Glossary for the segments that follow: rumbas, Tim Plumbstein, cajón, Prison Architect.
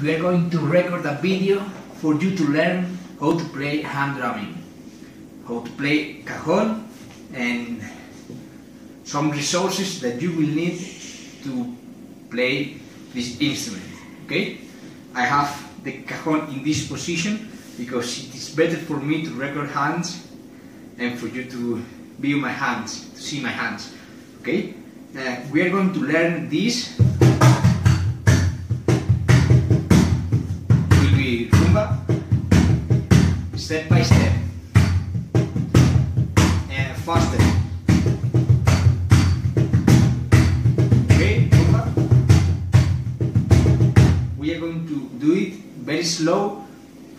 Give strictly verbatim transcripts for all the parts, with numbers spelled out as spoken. We are going to record a video for you to learn how to play hand drumming, how to play cajón, and some resources that you will need to play this instrument. Okay? I have the cajón in this position because it is better for me to record hands and for you to view my hands, to see my hands. Okay? Uh, we are going to learn this. Step by step and faster. Okay, we are going to do it very slow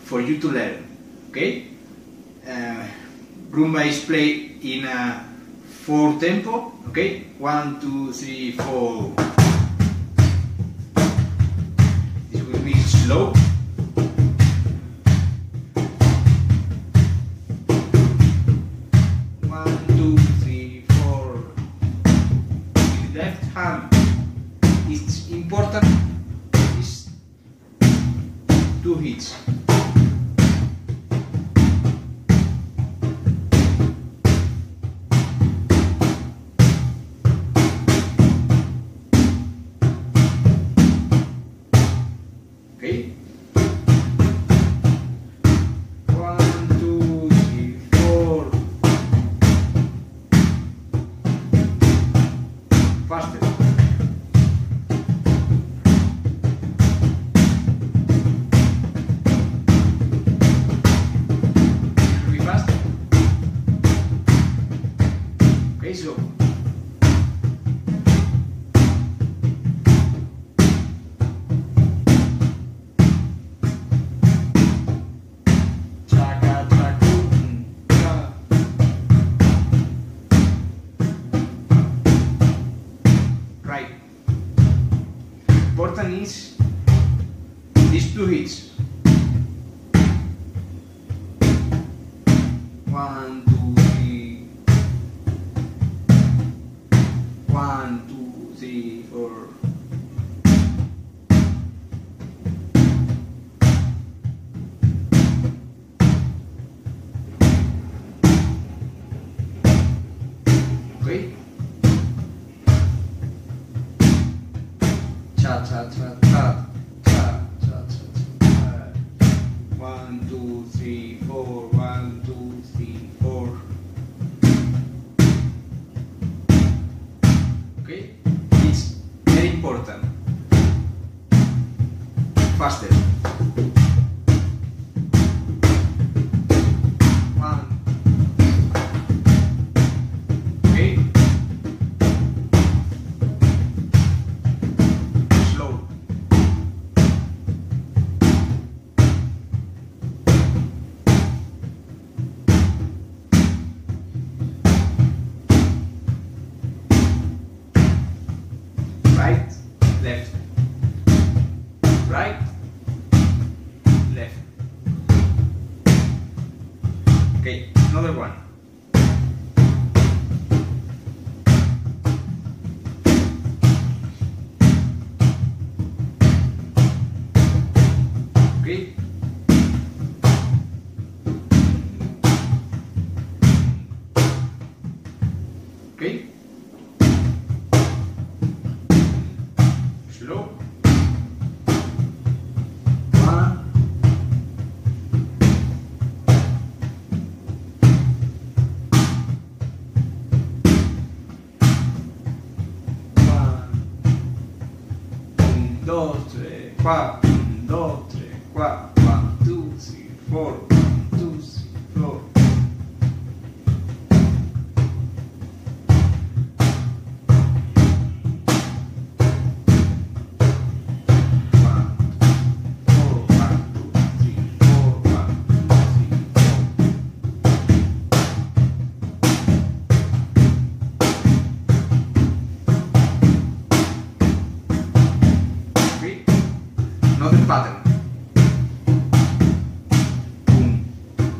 for you to learn. Okay, uh, rumba is played in a four tempo. Okay, one, two, three, four. It will be slow. Left hand, it's important is two hits. Okay? Faster. It'll be faster. Okay, so important is these two hits. One, two, three. One, two, three, four. Okay. Cha cha cha cha cha cha cha. One, two, three, four. One, two, three, four. Okay, it's very important. Faster. Right, left, right, left. Okay, another one. Okay. Okay. Slow. One. One. Un, dos, tres, cuatro. Un, dos, tres, cuatro. One, two, three, four. One, two, three, four. Another pattern. Boom. Boom.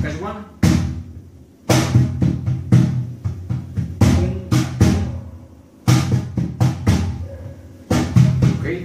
There's one. Okay.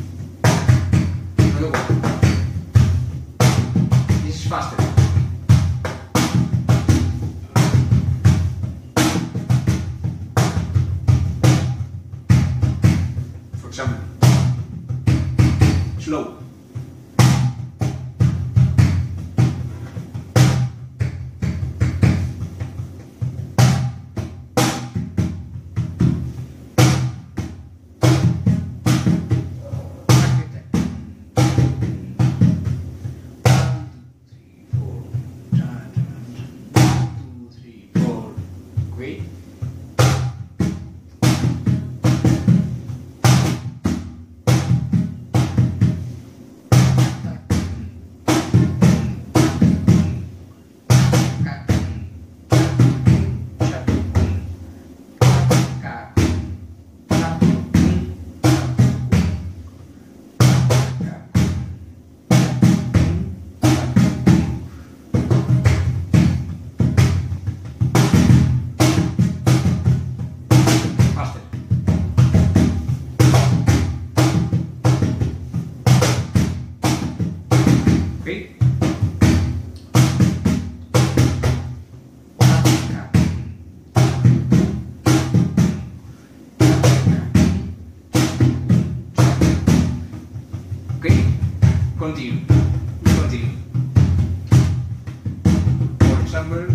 Another one. This is faster. For example, slow. Okay. Okay. Continue. Continue. For example.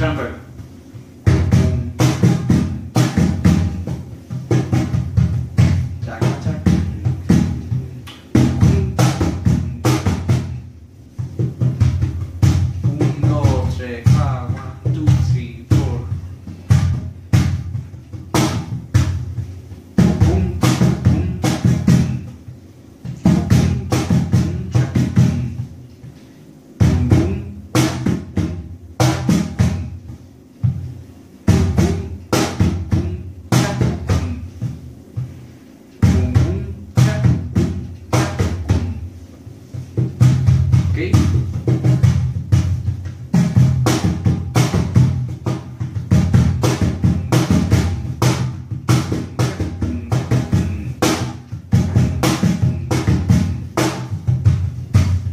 Number.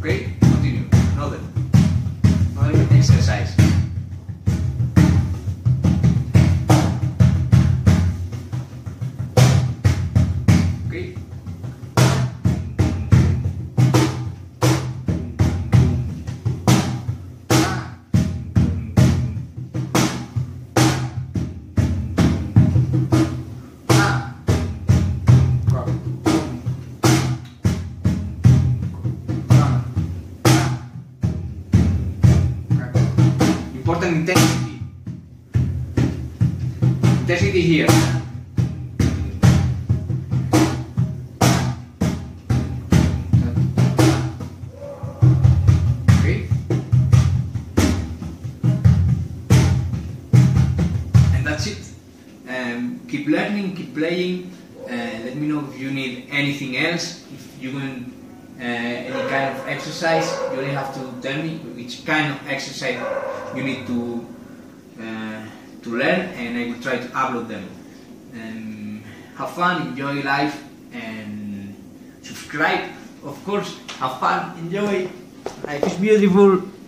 Okay. Okay, continue. Another. Another exercise. Okay. Important intensity. Intensity here. keep learning, keep playing. Uh, let me know if you need anything else, if you want uh, any kind of exercise. You only have to tell me which kind of exercise you need to uh, to learn, and I will try to upload them. Um, have fun, enjoy life, and subscribe. Of course, have fun, enjoy. Life is beautiful.